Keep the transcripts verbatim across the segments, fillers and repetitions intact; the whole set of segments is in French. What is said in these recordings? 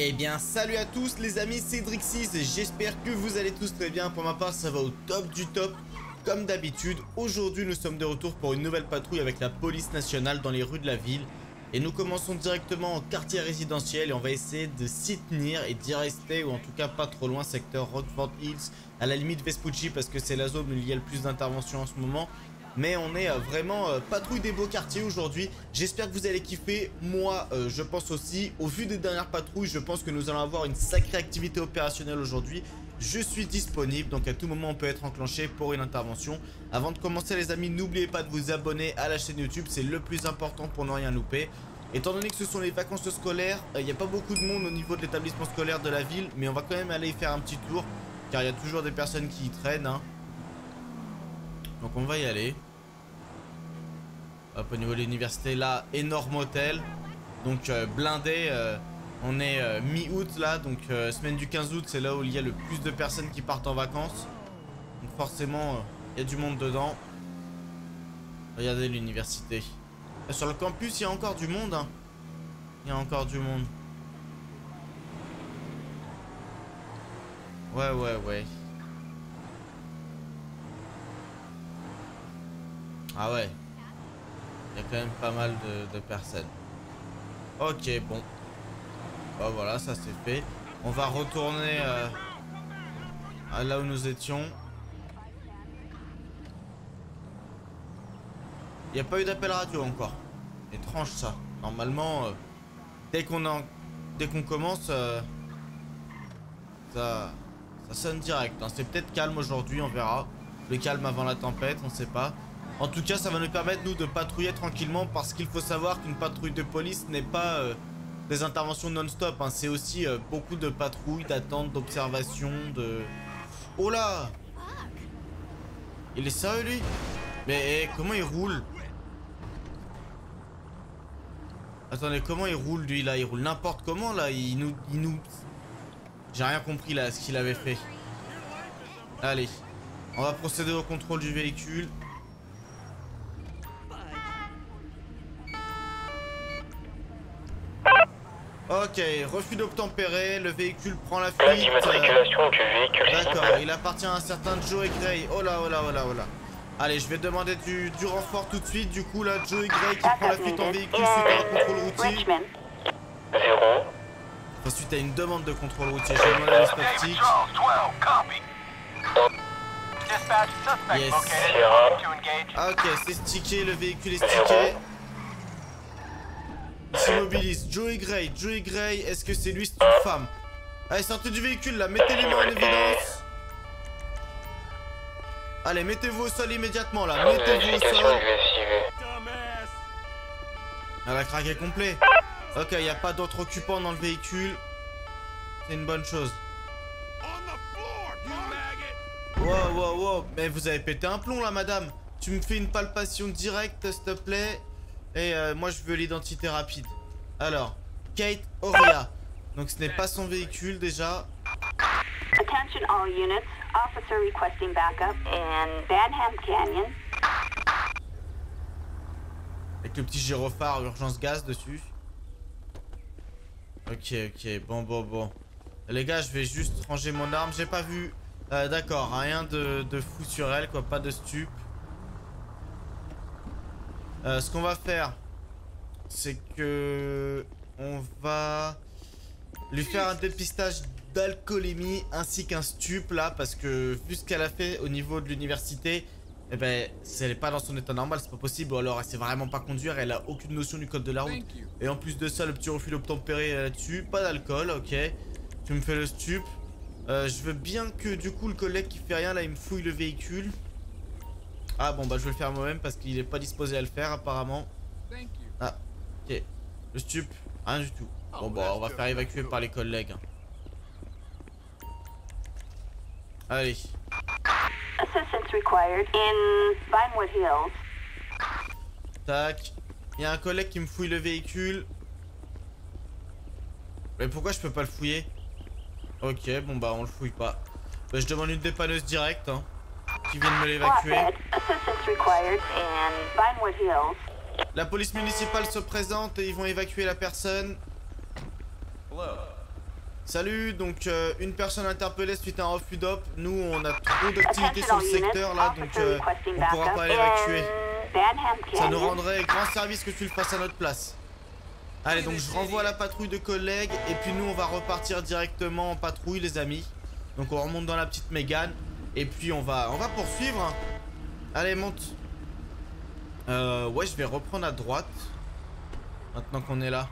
Eh bien salut à tous les amis, c'est Drixis, j'espère que vous allez tous très bien. Pour ma part ça va au top du top, comme d'habitude. Aujourd'hui nous sommes de retour pour une nouvelle patrouille avec la police nationale dans les rues de la ville. Et nous commençons directement en quartier résidentiel et on va essayer de s'y tenir et d'y rester, ou en tout cas pas trop loin, secteur Rockford Hills, à la limite Vespucci parce que c'est la zone où il y a le plus d'interventions en ce moment. Mais on est vraiment euh, patrouille des beaux quartiers aujourd'hui. J'espère que vous allez kiffer. Moi, euh, je pense aussi, au vu des dernières patrouilles, je pense que nous allons avoir une sacrée activité opérationnelle aujourd'hui. Je suis disponible, donc à tout moment, on peut être enclenché pour une intervention. Avant de commencer, les amis, n'oubliez pas de vous abonner à la chaîne YouTube. C'est le plus important pour ne rien louper. Étant donné que ce sont les vacances scolaires, il n'y a pas beaucoup de monde au niveau de l'établissement scolaire de la ville. Mais on va quand même aller faire un petit tour, car il y a toujours des personnes qui y traînent, hein. Donc on va y aller. Hop, au niveau de l'université, là, énorme hôtel. Donc euh, blindé, euh, on est euh, mi-août là, donc euh, semaine du quinze août, c'est là où il y a le plus de personnes qui partent en vacances. Donc forcément, il euh, y a du monde dedans. Regardez l'université. Sur le campus, il y a encore du monde. Il y a encore du monde. Ouais, ouais, ouais. Ah ouais. Il y a quand même pas mal de, de personnes. Ok, bon. Bah voilà, ça c'est fait. On va retourner euh, à là où nous étions. Il n'y a pas eu d'appel radio encore. Étrange ça. Normalement, euh, dès qu'on en, dès qu'on commence, euh, ça, ça sonne direct, hein. C'est peut-être calme aujourd'hui, on verra. Le calme avant la tempête, on sait pas. En tout cas, ça va nous permettre, nous, de patrouiller tranquillement, parce qu'il faut savoir qu'une patrouille de police n'est pas euh, des interventions non-stop, hein. C'est aussi euh, beaucoup de patrouilles, d'attentes, d'observations, de... Oh là! Il est sérieux, lui? Mais eh, comment il roule? Attendez, comment il roule, lui, là? Il roule n'importe comment, là? Il nous... Il nous... J'ai rien compris, là, ce qu'il avait fait. Allez. On va procéder au contrôle du véhicule. Ok, refus d'obtempérer, le véhicule prend la fuite. L'immatriculation du véhicule. D'accord, il appartient à un certain Joey Gray. Oh là, oh là, oh là, oh là. Allez, je vais demander du, du renfort tout de suite. Du coup, là, Joey Gray qui prend la fuite en véhicule suite à un contrôle routier. zéro. Enfin, suite à une demande de contrôle routier, j'ai demandé à l'estoptique. Yes. Ok, c'est stické, le véhicule est stické. Il s'immobilise. Joey Gray, Joey Gray, est-ce que c'est lui, c'est une femme? Allez, sortez du véhicule là, mettez les mains en évidence. Allez, mettez-vous au sol immédiatement là, mettez-vous au sol. Elle a craqué complet. Ok, il n'y a pas d'autres occupants dans le véhicule. C'est une bonne chose. Wow, wow, wow, mais vous avez pété un plomb là, madame. Tu me fais une palpation directe, s'il te plaît. Et euh, moi je veux l'identité rapide. Alors, Kate Oria. Donc ce n'est pas son véhicule déjà. Attention all units, officer requesting backup in Badham Canyon. Avec le petit gyrophare urgence gaz dessus. Ok, ok, bon, bon, bon. Les gars, je vais juste ranger mon arme. J'ai pas vu. Euh, D'accord, rien de, de fou sur elle, quoi, pas de stup. Euh, ce qu'on va faire, c'est que on va lui faire un dépistage d'alcoolémie ainsi qu'un stup là, parce que vu ce qu'elle a fait au niveau de l'université, eh ben, si elle n'est pas dans son état normal, c'est pas possible. Ou alors elle sait vraiment pas conduire, elle a aucune notion du code de la route. Et en plus de ça, le petit refus d'obtempérer là-dessus, pas d'alcool, ok. Tu me fais le stup. Euh, je veux bien que du coup le collègue qui fait rien là, il me fouille le véhicule. Ah bon, bah je vais le faire moi-même parce qu'il est pas disposé à le faire apparemment. Ah, ok. Le stup, rien du tout. Bon bah on va faire évacuer par les collègues. Allez. Assistance required in Bindwood Hill. Tac. Il y a un collègue qui me fouille le véhicule. Mais pourquoi je peux pas le fouiller? Ok, bon bah on le fouille pas. Bah, je demande une dépanneuse directe, hein. Qui viennent me l'évacuer. La police municipale se présente et ils vont évacuer la personne. Salut, donc euh, une personne interpellée suite à un refus d'O P. Nous, on a trop d'activités sur le secteur là, donc euh, on pourra pas l'évacuer. Ça nous rendrait grand service que tu le fasses à notre place. Allez, donc je renvoie la patrouille de collègues et puis nous, on va repartir directement en patrouille, les amis. Donc on remonte dans la petite Mégane et puis on va, on va poursuivre. Allez, monte. Euh, ouais, je vais reprendre à droite maintenant qu'on est là.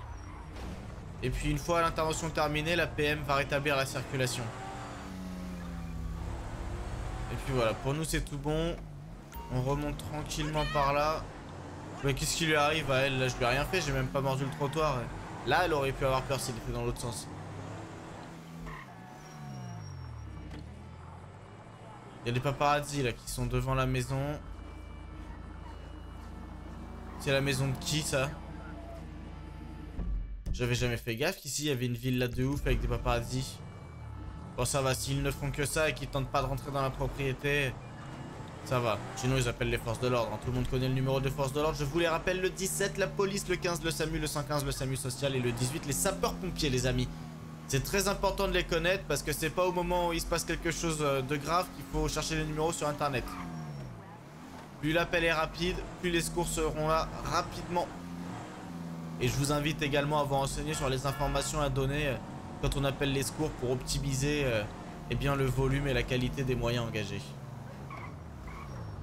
Et puis une fois l'intervention terminée, la P M va rétablir la circulation. Et puis voilà, pour nous c'est tout bon. On remonte tranquillement par là. Mais qu'est-ce qui lui arrive à elle? Là je lui ai rien fait, j'ai même pas mordu le trottoir. Là elle aurait pu avoir peur s'il était dans l'autre sens. Il y a des paparazzi là qui sont devant la maison. C'est la maison de qui ça? J'avais jamais fait gaffe qu'ici il y avait une villa de ouf avec des paparazzi. Bon ça va, s'ils ne font que ça et qu'ils tentent pas de rentrer dans la propriété, ça va. Sinon ils appellent les forces de l'ordre, hein. Tout le monde connaît le numéro de forces de l'ordre. Je vous les rappelle, le dix-sept la police, le quinze le SAMU, le cent quinze le SAMU social et le dix-huit les sapeurs-pompiers, les amis. C'est très important de les connaître parce que c'est pas au moment où il se passe quelque chose de grave qu'il faut chercher les numéros sur internet. Plus l'appel est rapide, plus les secours seront là rapidement. Et je vous invite également à vous renseigner sur les informations à donner quand on appelle les secours pour optimiser euh, eh bien, le volume et la qualité des moyens engagés.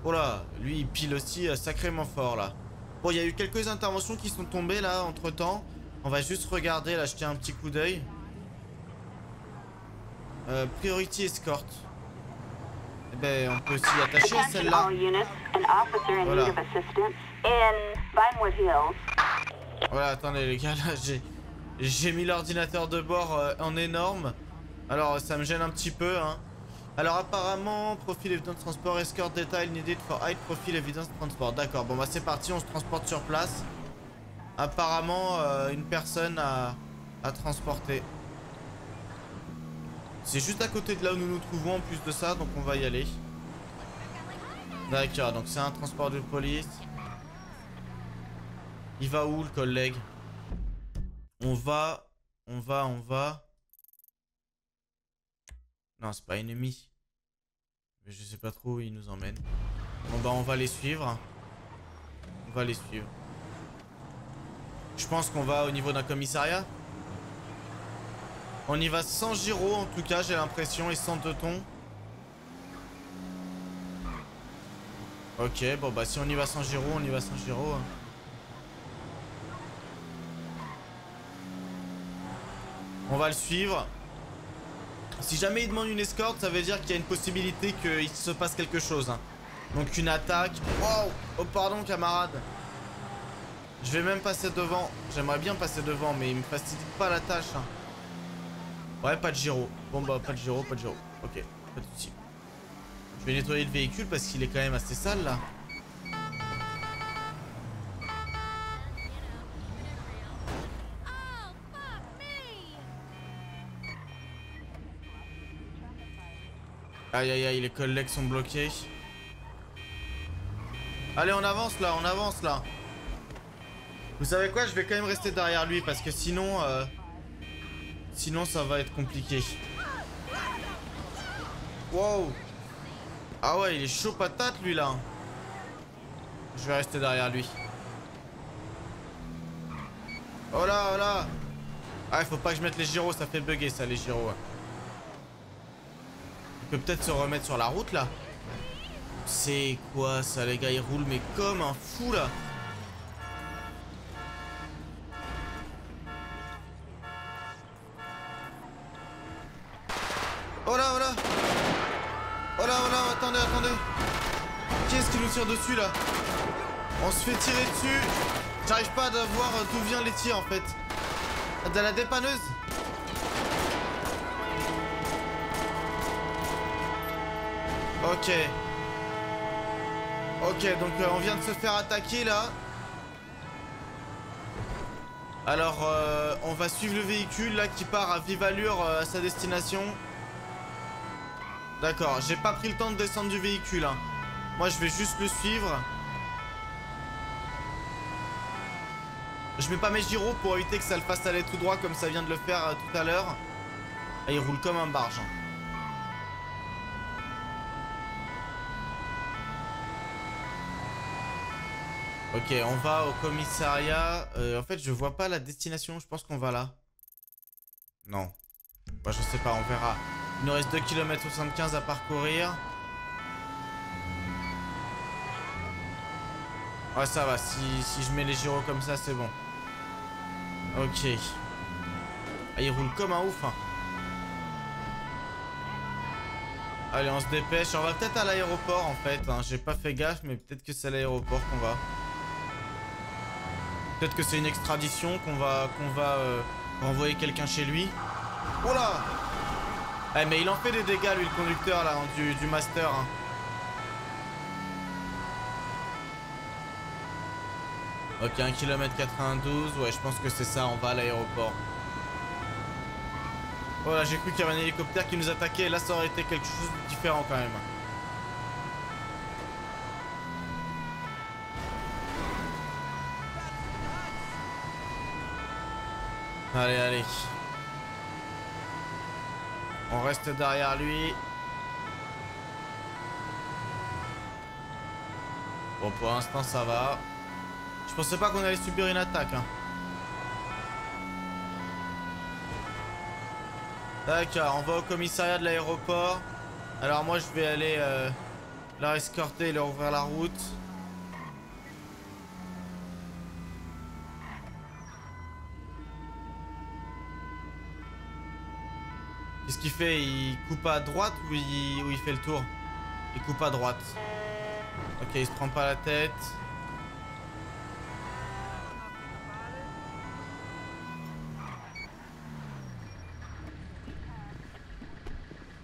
Oh là, lui il pile aussi euh, sacrément fort là. Bon, il y a eu quelques interventions qui sont tombées là entre temps. On va juste regarder là, jeter un petit coup d'œil. Euh, priority escort. Eh ben, on peut s'y attacher à celle-là. Voilà. Voilà, attendez les gars, là j'ai mis l'ordinateur de bord euh, en énorme. Alors ça me gêne un petit peu, hein. Alors apparemment, profil évidence transport, escort detail needed for high, profil évidence transport. D'accord, bon bah c'est parti, on se transporte sur place. Apparemment, euh, une personne à, à transporter. C'est juste à côté de là où nous nous trouvons en plus de ça, donc on va y aller. D'accord, donc c'est un transport de police. Il va où le collègue? On va, on va, on va. Non, c'est pas ennemi. Mais je sais pas trop où il nous emmène. Bon bah on va les suivre. On va les suivre. Je pense qu'on va au niveau d'un commissariat. On y va sans giro en tout cas, j'ai l'impression, et sans teuton. Ok, bon bah si on y va sans giro, on y va sans giro. On va le suivre. Si jamais il demande une escorte, ça veut dire qu'il y a une possibilité qu'il se passe quelque chose, hein. Donc une attaque. Wow. Oh pardon camarade. Je vais même passer devant. J'aimerais bien passer devant mais il me facilite pas la tâche, hein. Ouais, pas de gyro. Bon bah pas de gyro, pas de gyro. Ok, pas de soucis. Je vais nettoyer le véhicule parce qu'il est quand même assez sale là. Aïe aïe aïe, les collègues sont bloqués. Allez, on avance là, on avance là. Vous savez quoi, je vais quand même rester derrière lui parce que sinon euh, sinon ça va être compliqué. Wow. Ah ouais, il est chaud patate lui là. Je vais rester derrière lui. Oh là, oh là. Ah, il faut pas que je mette les gyros, ça fait bugger ça les gyros, ouais. Peut-être se remettre sur la route là. C'est quoi ça les gars, ils roulent mais comme un fou là. Oh là oh là. Oh là oh là, attendez, attendez. Qui est-ce qui nous tire dessus là? On se fait tirer dessus. J'arrive pas à voir d'où vient les tirs en fait. De la dépanneuse. Ok. Ok, donc euh, on vient de se faire attaquer là. Alors euh, on va suivre le véhicule là qui part à vive allure euh, à sa destination. D'accord, j'ai pas pris le temps de descendre du véhicule, hein. Moi je vais juste le suivre. Je mets pas mes gyros pour éviter que ça le fasse aller tout droit comme ça vient de le faire euh, tout à l'heure. Là, il roule comme un barge. Ok, on va au commissariat. Euh, en fait, je vois pas la destination. Je pense qu'on va là. Non. Bah, je sais pas, on verra. Il nous reste deux kilomètres soixante-quinze à parcourir. Ouais, ça va. Si, si je mets les gyros comme ça, c'est bon. Ok. Ah, il roule comme un ouf, hein. Allez, on se dépêche. On va peut-être à l'aéroport, en fait. Hein. J'ai pas fait gaffe, mais peut-être que c'est à l'aéroport qu'on va. Peut-être que c'est une extradition, qu'on va qu'on va euh, renvoyer quelqu'un chez lui. Oh là! Eh mais il en fait des dégâts lui le conducteur là, hein, du, du master. Hein. Ok, un kilomètre quatre-vingt-douze, ouais je pense que c'est ça, on va à l'aéroport. Oh là, j'ai cru qu'il y avait un hélicoptère qui nous attaquait, là ça aurait été quelque chose de différent quand même. Allez, allez. On reste derrière lui. Bon, pour l'instant, ça va. Je pensais pas qu'on allait subir une attaque. Hein. D'accord, on va au commissariat de l'aéroport. Alors moi, je vais aller euh, leur escorter et leur ouvrir la route. Qu'est-ce qu'il fait? Il coupe à droite ou il, ou il fait le tour? Il coupe à droite. Ok, il se prend pas la tête.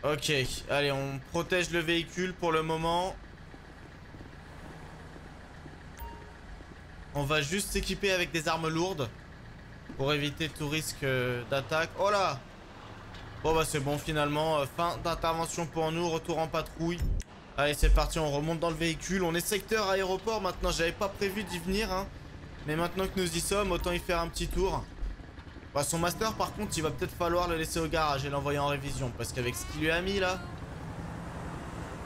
Ok, allez, on protège le véhicule pour le moment. On va juste s'équiper avec des armes lourdes pour éviter tout risque d'attaque. Oh là! Bon bah c'est bon finalement, euh, fin d'intervention pour nous, retour en patrouille. Allez c'est parti, on remonte dans le véhicule, on est secteur aéroport maintenant, j'avais pas prévu d'y venir hein. Mais maintenant que nous y sommes, autant y faire un petit tour. Bah son master par contre il va peut-être falloir le laisser au garage et l'envoyer en révision. Parce qu'avec ce qu'il lui a mis là.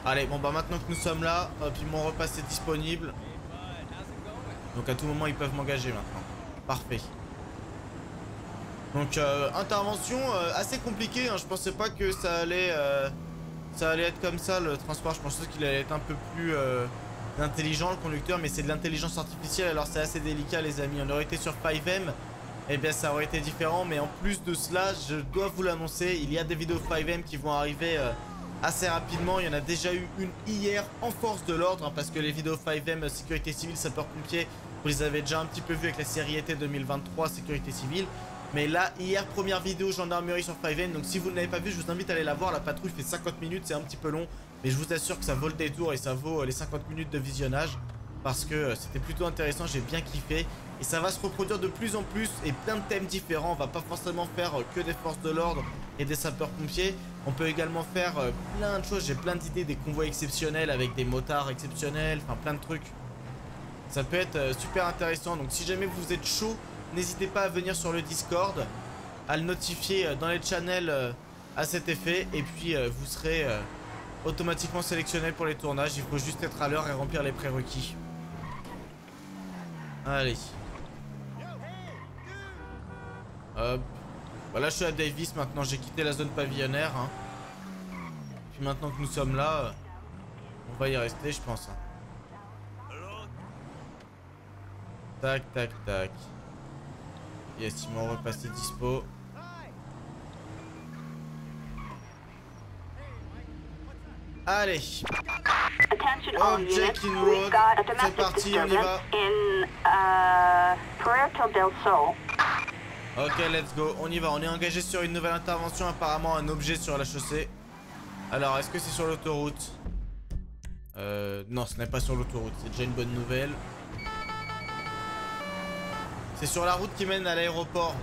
Allez bon bah maintenant que nous sommes là, hop, puis mon repas c'est disponible. Donc à tout moment ils peuvent m'engager maintenant, parfait. Donc euh, intervention euh, assez compliquée, hein. Je pensais pas que ça allait euh, ça allait être comme ça le transport, je pensais qu'il allait être un peu plus euh, intelligent le conducteur, mais c'est de l'intelligence artificielle alors c'est assez délicat les amis, on aurait été sur cinq M, et eh bien ça aurait été différent, mais en plus de cela je dois vous l'annoncer, il y a des vidéos cinq M qui vont arriver euh, assez rapidement, il y en a déjà eu une hier en force de l'ordre, hein, parce que les vidéos cinq M euh, sécurité civile, sapeurs-pompiers, vous les avez déjà un petit peu vu avec la série été deux mille vingt-trois sécurité civile. Mais là, hier, première vidéo gendarmerie sur cinq M, donc si vous ne l'avez pas vu, je vous invite à aller la voir. La patrouille fait cinquante minutes, c'est un petit peu long, mais je vous assure que ça vaut le détour et ça vaut les cinquante minutes de visionnage. Parce que c'était plutôt intéressant, j'ai bien kiffé. Et ça va se reproduire de plus en plus et plein de thèmes différents. On va pas forcément faire que des forces de l'ordre et des sapeurs-pompiers. On peut également faire plein de choses, j'ai plein d'idées, des convois exceptionnels avec des motards exceptionnels, enfin plein de trucs. Ça peut être super intéressant, donc si jamais vous êtes chaud, n'hésitez pas à venir sur le Discord, à le notifier dans les channels à cet effet. Et puis vous serez automatiquement sélectionné pour les tournages. Il faut juste être à l'heure et remplir les prérequis. Allez. Hop. Voilà, je suis à Davis maintenant. J'ai quitté la zone pavillonnaire. Hein. Puis maintenant que nous sommes là, on va y rester je pense. Tac, tac, tac. Yes, ils m'ont repassé dispo. Allez. Oh, check in road. C'est parti, on y va. Ok, let's go. On y va. On est engagé sur une nouvelle intervention. Apparemment, un objet sur la chaussée. Alors, est-ce que c'est sur l'autoroute? Euh, non, ce n'est pas sur l'autoroute. C'est déjà une bonne nouvelle. C'est sur la route qui mène à l'aéroport.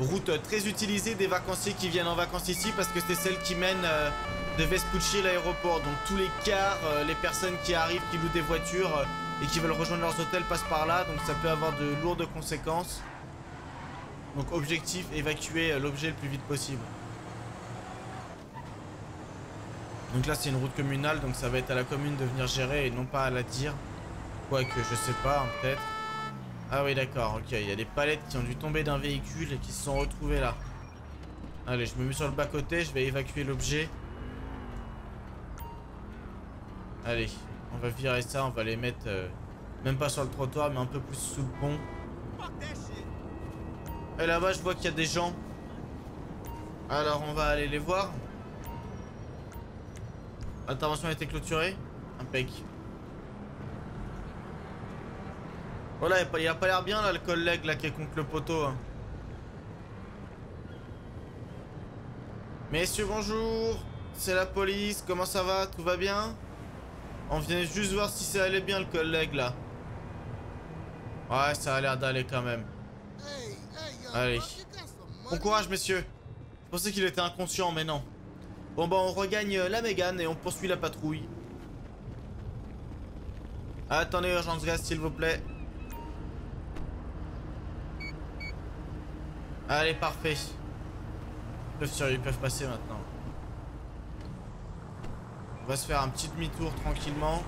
Route très utilisée des vacanciers qui viennent en vacances ici parce que c'est celle qui mène euh, de Vespucci à l'aéroport. Donc tous les cars, euh, les personnes qui arrivent, qui louent des voitures euh, et qui veulent rejoindre leurs hôtels passent par là. Donc ça peut avoir de lourdes conséquences. Donc objectif, évacuer euh, l'objet le plus vite possible. Donc là, c'est une route communale, donc ça va être à la commune de venir gérer et non pas à la dire. Quoique, je sais pas, hein, peut-être. Ah oui, d'accord, ok. Il y a des palettes qui ont dû tomber d'un véhicule et qui se sont retrouvées là. Allez, je me mets sur le bas-côté, je vais évacuer l'objet. Allez, on va virer ça, on va les mettre euh, même pas sur le trottoir, mais un peu plus sous le pont. Et là-bas, je vois qu'il y a des gens. Alors, on va aller les voir. L'intervention a été clôturée. Impec. Voilà, il a pas l'air bien là, le collègue là qui est contre le poteau. Hein. Messieurs, bonjour. C'est la police. Comment ça va? Tout va bien? On vient juste voir si ça allait bien, le collègue là. Ouais, ça a l'air d'aller quand même. Allez. Bon courage, messieurs. Je pensais qu'il était inconscient, mais non. Bon bah on regagne la Mégane et on poursuit la patrouille. Attendez, urgence gaz s'il vous plaît. Allez, parfait. Ils peuvent, ils peuvent passer maintenant. On va se faire un petit demi-tour tranquillement.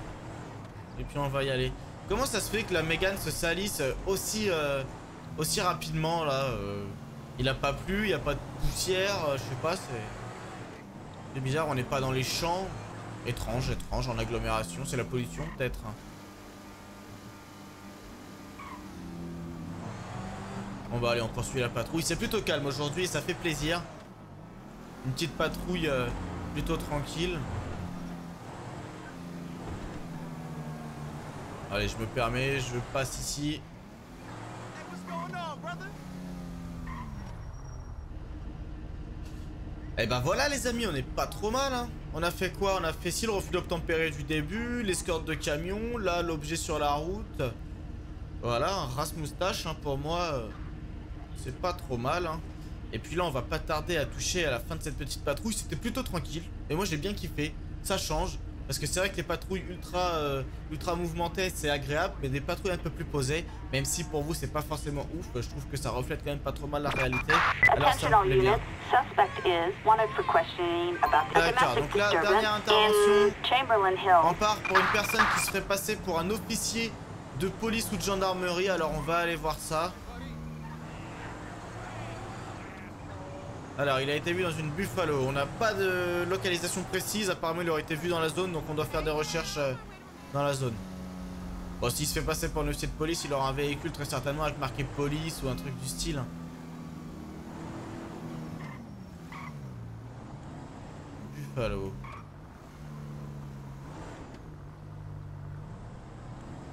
Et puis on va y aller. Comment ça se fait que la Mégane se salisse aussi, euh, aussi rapidement là euh... Il a pas plu, il n'y a pas de poussière, euh, je sais pas, c'est... C'est bizarre, on n'est pas dans les champs. Étrange, étrange, en agglomération, c'est la pollution peut-être. Bon bah allez, on poursuit la patrouille. C'est plutôt calme aujourd'hui, ça fait plaisir. Une petite patrouille euh, plutôt tranquille. Allez, je me permets, je passe ici. Et bah voilà les amis, on est pas trop mal hein. On a fait quoi? On a fait si le refus d'obtempérer du début, l'escorte de camion, là l'objet sur la route. Voilà, un rase moustache hein, pour moi, c'est pas trop mal hein. Et puis là on va pas tarder à toucher à la fin de cette petite patrouille, c'était plutôt tranquille. Et moi j'ai bien kiffé, ça change. Parce que c'est vrai que les patrouilles ultra, euh, ultra mouvementées c'est agréable, mais des patrouilles un peu plus posées, même si pour vous c'est pas forcément ouf, je trouve que ça reflète quand même pas trop mal la réalité. Alors ça me plaît bien. D'accord, donc là, dernière intervention, on part pour une personne qui se ferait passer pour un officier de police ou de gendarmerie, alors on va aller voir ça. Alors il a été vu dans une Buffalo, on n'a pas de localisation précise, apparemment il aurait été vu dans la zone, donc on doit faire des recherches euh, dans la zone. Bon, s'il se fait passer pour un officier de police, il aura un véhicule très certainement avec marqué police ou un truc du style. Buffalo.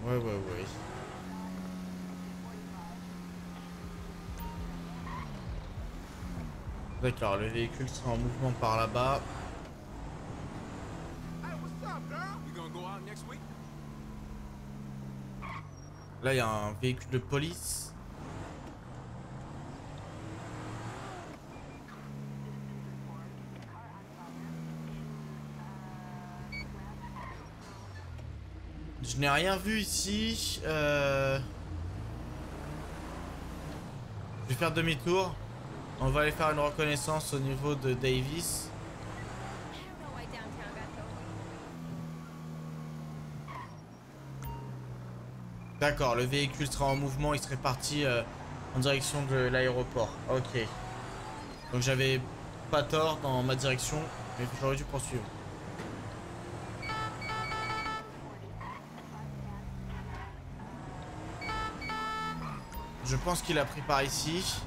Ouais ouais ouais. D'accord, le véhicule sera en mouvement par là-bas. Là, il y a un véhicule de police. Je n'ai rien vu ici. Euh... Je vais faire demi-tour. On va aller faire une reconnaissance au niveau de Davis. D'accord, le véhicule sera en mouvement, il serait parti euh, en direction de l'aéroport. Ok. Donc j'avais pas tort dans ma direction, mais j'aurais dû poursuivre. Je pense qu'il a pris par ici.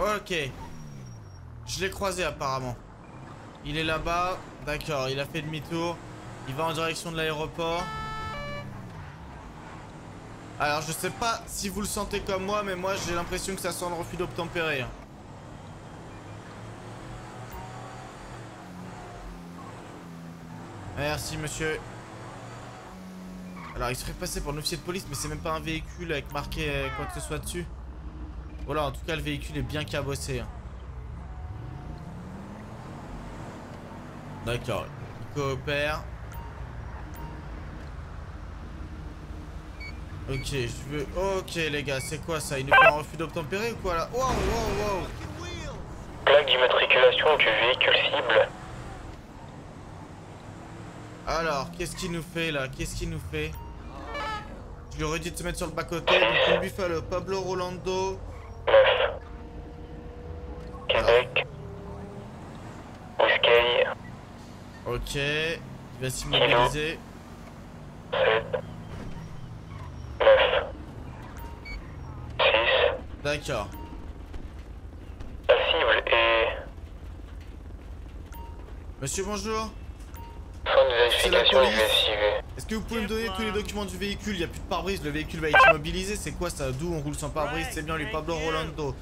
Ok, je l'ai croisé apparemment. Il est là-bas, d'accord, il a fait demi-tour. Il va en direction de l'aéroport. Alors je sais pas si vous le sentez comme moi, mais moi j'ai l'impression que ça sent le refus d'obtempérer. Merci monsieur. Alors il serait passé pour un officier de police, mais c'est même pas un véhicule avec marqué quoi que ce soit dessus. Voilà, en tout cas, le véhicule est bien cabossé. D'accord, il coopère. Ok, je veux... Ok, les gars, c'est quoi ça? Il nous fait un refus d'obtempérer ou quoi, là? Wow, wow, wow. Plaque d'immatriculation du véhicule cible Alors, qu'est-ce qu'il nous fait là? Qu'est-ce qu'il nous fait? Je lui aurais dit de se mettre sur le bas-côté. Donc on lui fait le Pablo Rolando. Québec. Biscay. Ok. Il va s'immobiliser. sept. neuf. six. D'accord. La cible est... Monsieur, bonjour. C'est la police. Est-ce que vous pouvez me donner tous les documents du véhicule? Il n'y a plus de pare-brise, le véhicule va être immobilisé. C'est quoi ça? D'où on roule sans pare-brise? C'est bien lui, Pablo Rolando.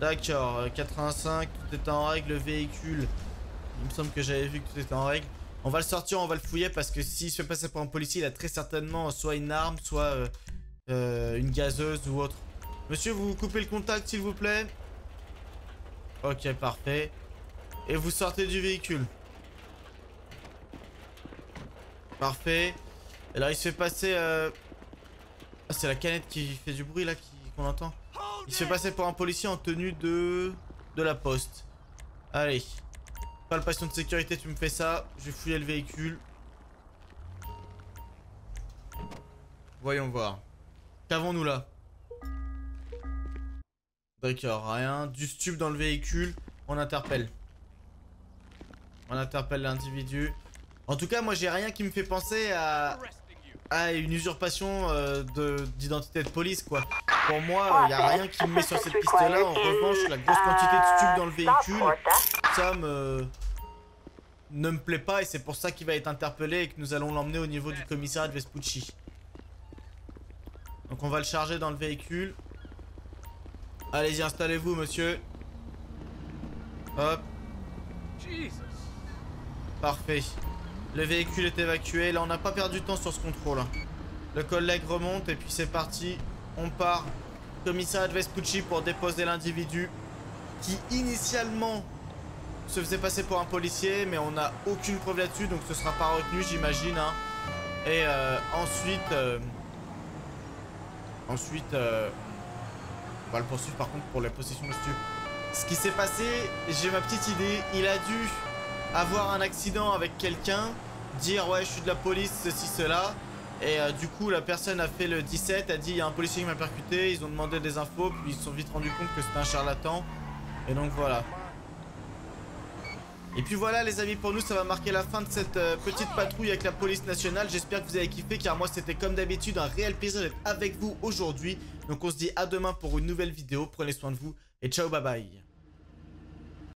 D'accord, quatre-vingt-cinq, tout était en règle, le véhicule. Il me semble que j'avais vu que tout était en règle. On va le sortir, on va le fouiller parce que s'il se fait passer pour un policier, il a très certainement soit une arme, soit euh, euh, une gazeuse ou autre. Monsieur, vous coupez le contact s'il vous plaît. Ok, parfait. Et vous sortez du véhicule. Parfait. Alors il se fait passer... Euh... Ah, c'est la canette qui fait du bruit là qu'on entend. Il se fait passer pour un policier en tenue de... de la poste. Allez. Palpation de sécurité, tu me fais ça. Je vais fouiller le véhicule. Voyons voir. Qu'avons-nous là? D'accord, rien. Du stup dans le véhicule. On interpelle. On interpelle l'individu. En tout cas, moi j'ai rien qui me fait penser à, à une usurpation euh, d'identité de, de police quoi. Pour moi, il n'y a rien qui me met sur cette piste-là. En revanche, la grosse quantité de stupes dans le véhicule, ça me... ne me plaît pas et c'est pour ça qu'il va être interpellé et que nous allons l'emmener au niveau du commissariat de Vespucci. Donc on va le charger dans le véhicule. Allez-y, installez-vous monsieur. Hop. Parfait. Le véhicule est évacué. Là, on n'a pas perdu de temps sur ce contrôle. Le collègue remonte et puis c'est parti. On part au commissariat de Vespucci pour déposer l'individu qui initialement se faisait passer pour un policier, mais on n'a aucune preuve là-dessus, donc ce sera pas retenu, j'imagine. Hein. Et euh, ensuite, euh, ensuite, euh, on va le poursuivre par contre pour la possession de stupéfiants. Ce qui s'est passé, j'ai ma petite idée. Il a dû avoir un accident avec quelqu'un, dire ouais je suis de la police, ceci, cela, et euh, du coup la personne a fait le dix-sept, a dit il y a un policier qui m'a percuté, ils ont demandé des infos, puis ils se sont vite rendu compte que c'était un charlatan, et donc voilà. Et puis voilà les amis, pour nous ça va marquer la fin de cette euh, petite patrouille avec la police nationale. J'espère que vous avez kiffé car moi c'était comme d'habitude un réel plaisir d'être avec vous aujourd'hui, donc on se dit à demain pour une nouvelle vidéo, prenez soin de vous et ciao bye bye.